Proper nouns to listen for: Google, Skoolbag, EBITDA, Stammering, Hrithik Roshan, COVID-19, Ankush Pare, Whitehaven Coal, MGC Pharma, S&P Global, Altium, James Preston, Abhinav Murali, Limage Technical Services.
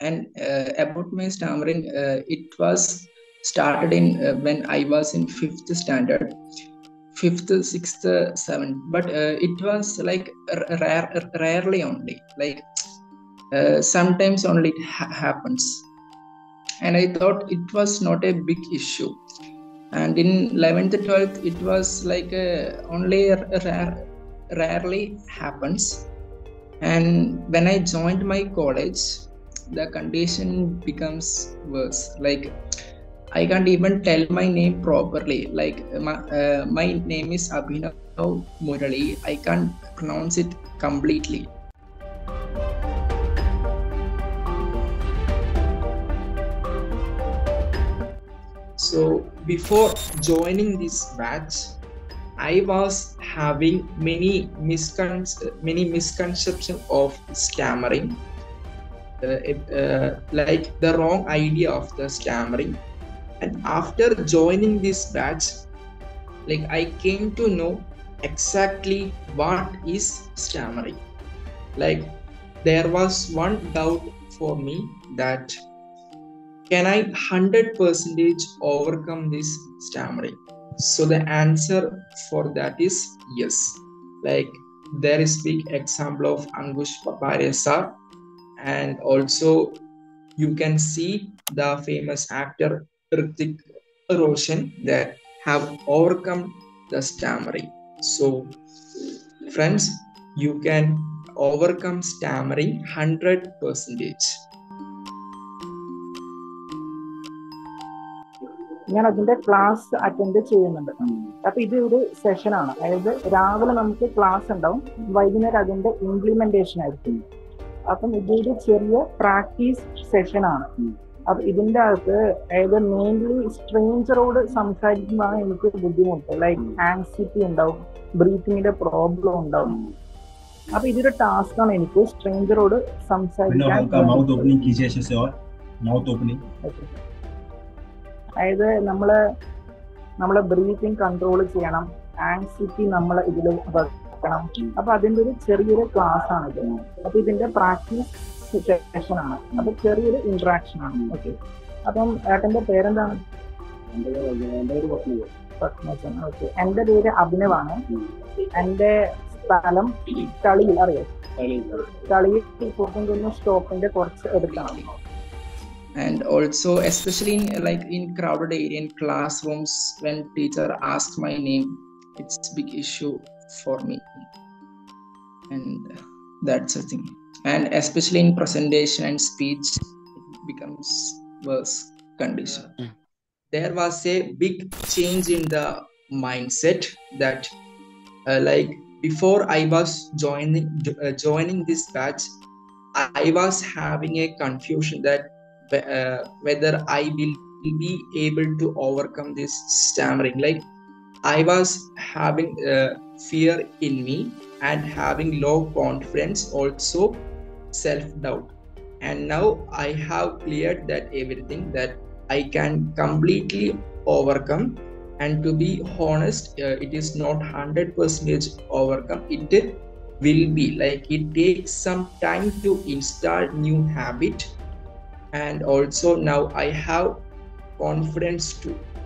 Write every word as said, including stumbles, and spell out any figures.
and uh, about my stammering, uh, it was started in uh, when I was in fifth standard, fifth, sixth, seventh. But uh, it was like rare, rarely only, like uh, sometimes only it ha happens. And I thought it was not a big issue. And in eleventh, twelfth, it was like a, only rare, rarely happens. And when I joined my college, the condition becomes worse. Like I can't even tell my name properly. Like my, uh, my name is Abhinav Murali. I can't pronounce it completely. So before joining this batch, I was having many miscon many misconceptions of stammering, uh, it, uh, like the wrong idea of the stammering. And after joining this batch, like I came to know exactly what is stammering. Like there was one doubt for me that, can I one hundred percent overcome this stammering? So the answer for that is yes. Like there is big example of Ankush Pare sir, and also you can see the famous actor Hrithik Roshan that have overcome the stammering. So friends, you can overcome stammering one hundred percent. ഞാൻ അതിൻ്റെ class attend ചെയ്യുന്നുണ്ട്. അപ്പോൾ ഇത് ഒരു സെഷനാണ്. അതായത് രാവിലെ നമുക്ക് class ഉണ്ടാവും, വൈകുന്നേരം അതിൻ്റെ ഇംപ്ലിമെൻറ്റേഷൻ ആയിരിക്കും. അപ്പം ഇതൊരു ചെറിയ പ്രാക്ടീസ് സെഷനാണ്. അപ്പം ഇതിൻ്റെ അകത്ത് അതായത് മെയിൻലി സ്ട്രേഞ്ചറോട് സംസാരിക്കുമ്പോഴാണ് എനിക്ക് ബുദ്ധിമുട്ട്. ലൈക്ക് ആൻസിറ്റി ഉണ്ടാവും, ബ്രീത്തിങ്ങിൻ്റെ പ്രോബ്ലം ഉണ്ടാവും. അപ്പം ഇതൊരു ടാസ്ക്കാണ് എനിക്ക് സ്ട്രേഞ്ചറോട് സംസാരിക്കാൻ. അതായത് നമ്മൾ നമ്മളെ ബ്രീത്തിങ് കൺട്രോൾ ചെയ്യണം, ആൻസിറ്റി നമ്മൾ ഇതിൽ വെക്കണം. അപ്പം അതിൻ്റെ ഒരു ചെറിയൊരു ക്ലാസ്സാണിത്. അപ്പം ഇതിൻ്റെ പ്രാക്ടീസ് സെഷനാണ്. അപ്പം ചെറിയൊരു ഇൻട്രാക്ഷൻ ആണ്. ഓക്കെ, അപ്പം ഏട്ടൻ്റെ പേരെന്താണ്? ഓക്കെ, എൻ്റെ പേര് അഭിനവാണ്. എൻ്റെ സ്ഥലം കളിയിൽ, അറിയാം, കളിയിൽ പോകുന്ന സ്റ്റോപ്പിൻ്റെ കുറച്ച് എടുത്താണ്. And also, especially in, like in crowded area, in classrooms, when teacher asks my name, it's a big issue for me. And that's the thing. And especially in presentation and speech, it becomes worse condition. Yeah. There was a big change in the mindset that uh, like before I was joining, uh, joining this batch, I was having a confusion that Uh, whether I will be able to overcome this stammering. Like I was having uh, fear in me and having low confidence, also self-doubt. And now I have cleared that everything, that I can completely overcome. And to be honest, uh, it is not one hundred percent overcome. It will be like it takes some time to install new habit. And also now I have confidence too.